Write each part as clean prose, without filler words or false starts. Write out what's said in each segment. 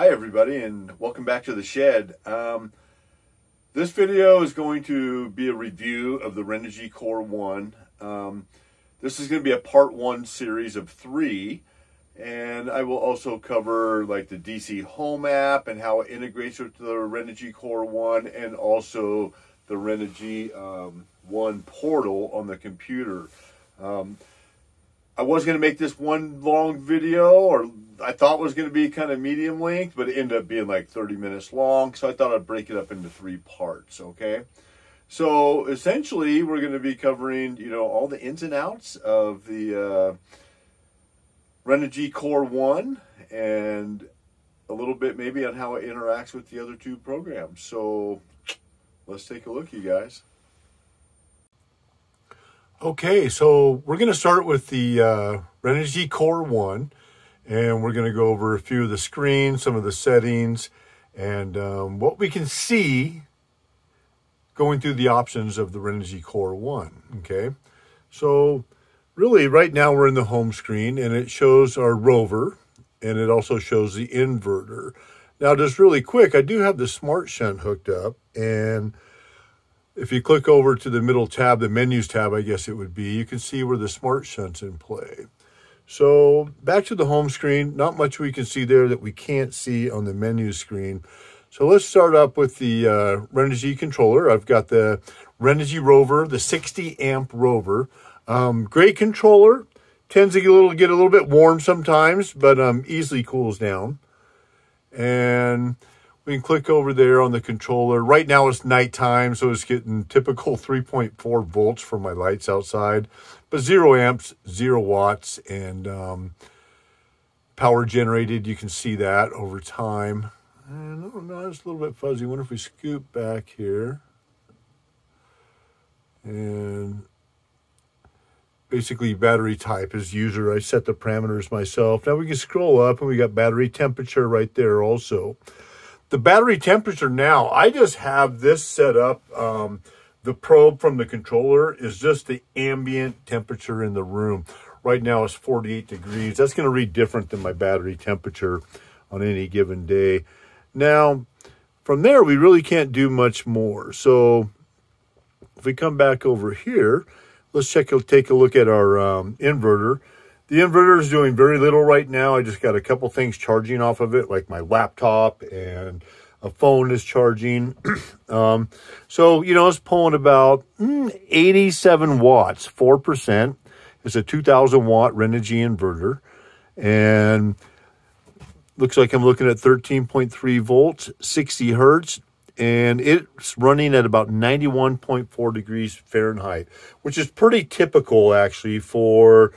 Hi everybody, and welcome back to the shed. This video is going to be a review of the Renogy Core 1. This is going to be a part one series of three, and I will also cover like the DC Home app and how it integrates with the Renogy Core 1 and also the Renogy One portal on the computer. I was going to make this one long video, or I thought it was going to be kind of medium length, but it ended up being like 30 minutes long. So I thought I'd break it up into three parts. Okay. So essentially we're going to be covering, you know, all the ins and outs of the Renogy Core 1 and a little bit maybe on how it interacts with the other two programs. So let's take a look, you guys. Okay, so we're going to start with the Renogy Core 1, and we're going to go over a few of the screens, some of the settings, and what we can see going through the options of the Renogy Core 1, okay? So really right now we're in the home screen, and it shows our Rover, and it also shows the inverter. Now just really quick, I do have the Smart Shunt hooked up, and if you click over to the middle tab, the menus tab, I guess it would be, you can see where the Smart Shunt's in play. So back to the home screen, not much we can see there that we can't see on the menu screen. So let's start up with the Renogy controller. I've got the Renogy Rover, the 60 amp Rover. Great controller, tends to get a little bit warm sometimes, but easily cools down. And we can click over there on the controller. Right now it's nighttime, so it's getting typical 3.4 volts from my lights outside, but 0 amps, 0 watts, and power generated. You can see that over time. And oh no, it's a little bit fuzzy. I wonder if we scoop back here. And basically battery type is user. I set the parameters myself. Now we can scroll up and we got battery temperature right there also. The battery temperature now, I just have this set up. The probe from the controller is just the ambient temperature in the room. Right now it's 48 degrees. That's going to read different than my battery temperature on any given day. Now, from there, we really can't do much more. So if we come back over here, let's take a look at our inverter. The inverter is doing very little right now. I just got a couple things charging off of it, like my laptop and a phone is charging. So, you know, it's pulling about 87 watts, 4%. It's a 2,000 watt Renogy inverter. And looks like I'm looking at 13.3 volts, 60 hertz. And it's running at about 91.4 degrees Fahrenheit, which is pretty typical actually for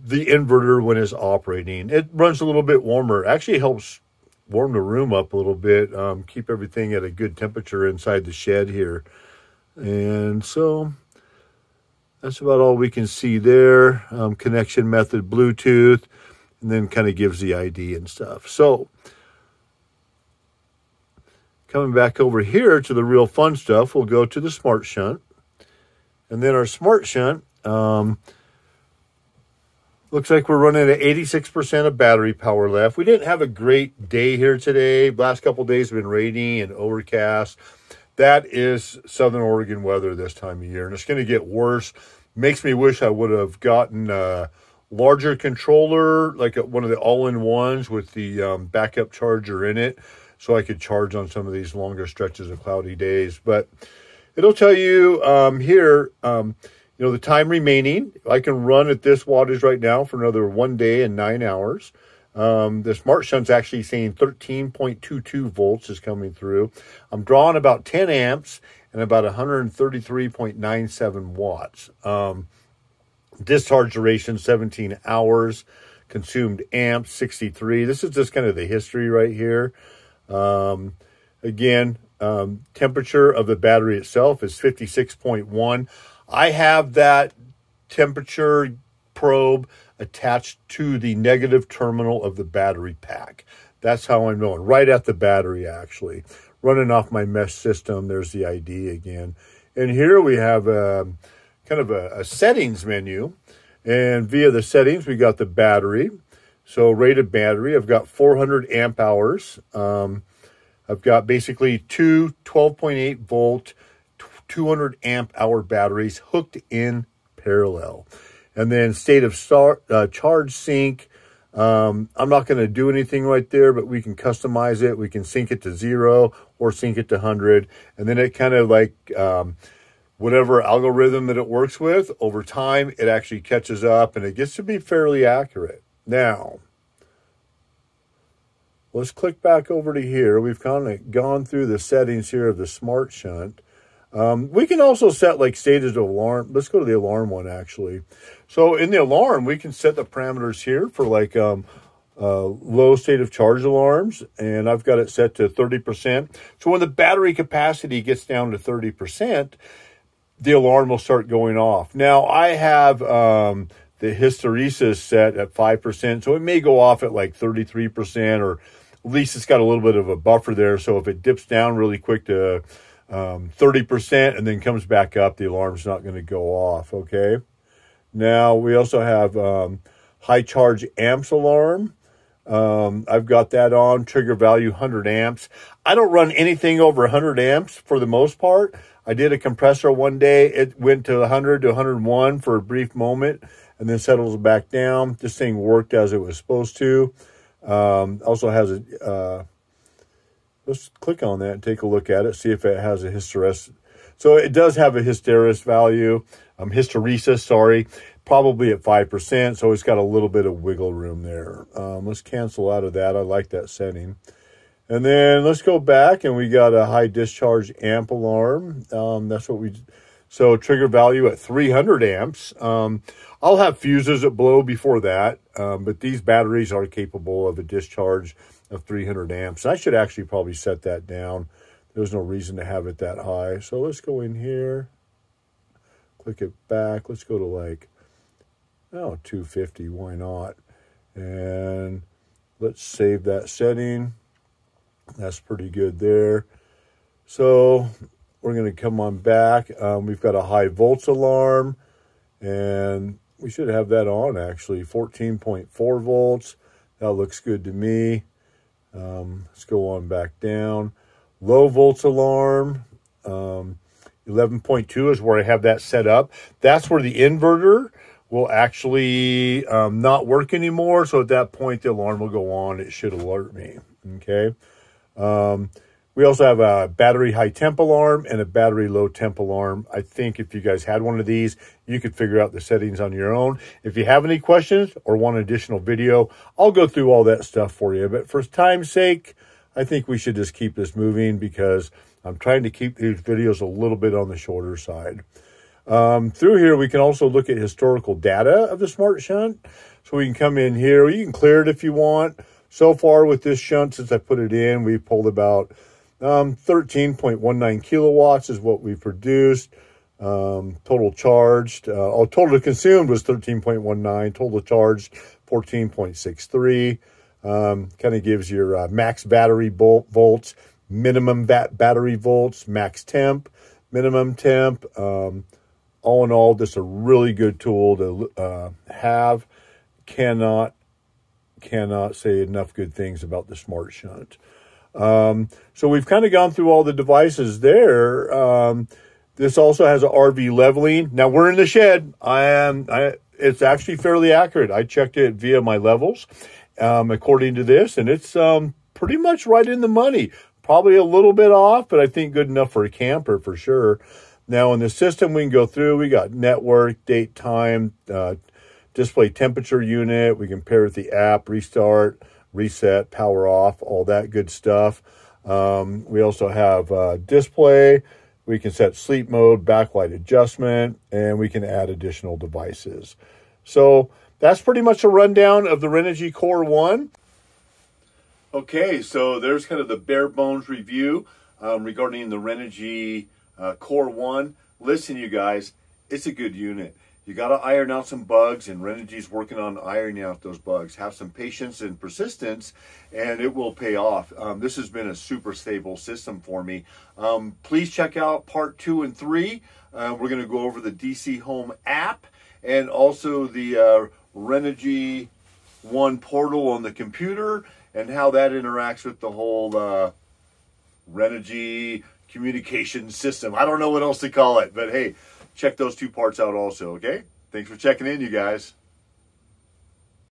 the inverter when it's operating. It runs a little bit warmer. Actually helps warm the room up a little bit, keep everything at a good temperature inside the shed here. And so that's about all we can see there. Connection method, Bluetooth, and then kind of gives the ID and stuff. So coming back over here to the real fun stuff, we'll go to the Smart Shunt. And then our Smart Shunt, looks like we're running at 86% of battery power left. We didn't have a great day here today. Last couple of days have been rainy and overcast. That is Southern Oregon weather this time of year, and it's going to get worse. Makes me wish I would have gotten a larger controller, like one of the all-in-ones with the backup charger in it, so I could charge on some of these longer stretches of cloudy days. But it'll tell you here... you know, the time remaining, I can run at this wattage right now for another 1 day and 9 hours. The Smart Shunt's actually saying 13.22 volts is coming through. I'm drawing about 10 amps and about 133.97 watts. Discharge duration, 17 hours. Consumed amps, 63. This is just kind of the history right here. Again, temperature of the battery itself is 56.1. I have that temperature probe attached to the negative terminal of the battery pack. That's how I'm going, right at the battery actually. Running off my mesh system, there's the ID again. And here we have a, kind of a settings menu. And via the settings, we got the battery. So rated battery, I've got 400 amp hours. I've got basically two 12.8 volt, 200 amp hour batteries hooked in parallel. And then state of charge sync. I'm not going to do anything right there, but we can customize it. We can sync it to 0 or sync it to 100. And then it kind of like whatever algorithm that it works with, over time, it actually catches up and it gets to be fairly accurate. Now, let's click back over to here. We've kind of gone through the settings here of the Smart Shunt. We can also set like stages of alarm. Let's go to the alarm one actually. So in the alarm, we can set the parameters here for like low state of charge alarms. And I've got it set to 30%. So when the battery capacity gets down to 30%, the alarm will start going off. Now I have the hysteresis set at 5%. So it may go off at like 33%, or at least it's got a little bit of a buffer there. So if it dips down really quick to 30% and then comes back up, the alarm's not going to go off, okay? Now, we also have high charge amps alarm. I've got that on, trigger value 100 amps. I don't run anything over 100 amps for the most part. I did a compressor one day. It went to 100 to 101 for a brief moment and then settles back down. This thing worked as it was supposed to. Also has a... let's click on that and take a look at it, see if it has a hysteresis. So it does have a hysteresis value, hysteresis, sorry, probably at 5%. So it's got a little bit of wiggle room there. Let's cancel out of that. I like that setting. And then let's go back, and we got a high discharge amp alarm. That's what we, so trigger value at 300 amps. I'll have fuses that blow before that, but these batteries are capable of a discharge of 300 amps. I should actually probably set that down. There's no reason to have it that high. So let's go in here, click it back. Let's go to like, oh, 250, why not? And let's save that setting. That's pretty good there. So we're gonna come on back. We've got a high volts alarm, and we should have that on actually, 14.4 volts. That looks good to me. Let's go on back down. Low volts alarm, 11.2 is where I have that set up. That's where the inverter will actually not work anymore. So at that point, the alarm will go on. It should alert me, okay? We also have a battery high temp alarm and a battery low temp alarm. I think if you guys had one of these, you could figure out the settings on your own. If you have any questions or want an additional video, I'll go through all that stuff for you. But for time's sake, I think we should just keep this moving because I'm trying to keep these videos a little bit on the shorter side. Through here, we can also look at historical data of the Smart Shunt. So we can come in here. You can clear it if you want. So far with this shunt, since I put it in, we've pulled about 13.19 kilowatts is what we produced. Total charged, total consumed was 13.19, total charged 14.63. Kind of gives your max battery volts, minimum battery volts, max temp, minimum temp. All in all, this is a really good tool to have. Cannot say enough good things about the Smart Shunt. So we've kind of gone through all the devices there. This also has an RV leveling. Now we're in the shed. It's actually fairly accurate. I checked it via my levels, according to this, and it's, pretty much right in the money, probably a little bit off, but I think good enough for a camper for sure. Now in the system, we can go through, we got network, date, time, display temperature unit. We can pair with the app, restart, reset, power off, all that good stuff. We also have display. We can set sleep mode, backlight adjustment, and we can add additional devices. So that's pretty much a rundown of the Renogy Core 1. Okay, so there's kind of the bare bones review regarding the Renogy Core 1. Listen, you guys, it's a good unit. You got to iron out some bugs, and Renogy's working on ironing out those bugs. Have some patience and persistence, and it will pay off. This has been a super stable system for me. Please check out part 2 and 3. We're going to go over the DC Home app and also the Renogy One Portal on the computer and how that interacts with the whole Renogy communication system. I don't know what else to call it, but hey, check those two parts out also, okay? Thanks for checking in, you guys.